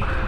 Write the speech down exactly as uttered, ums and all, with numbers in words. Wow.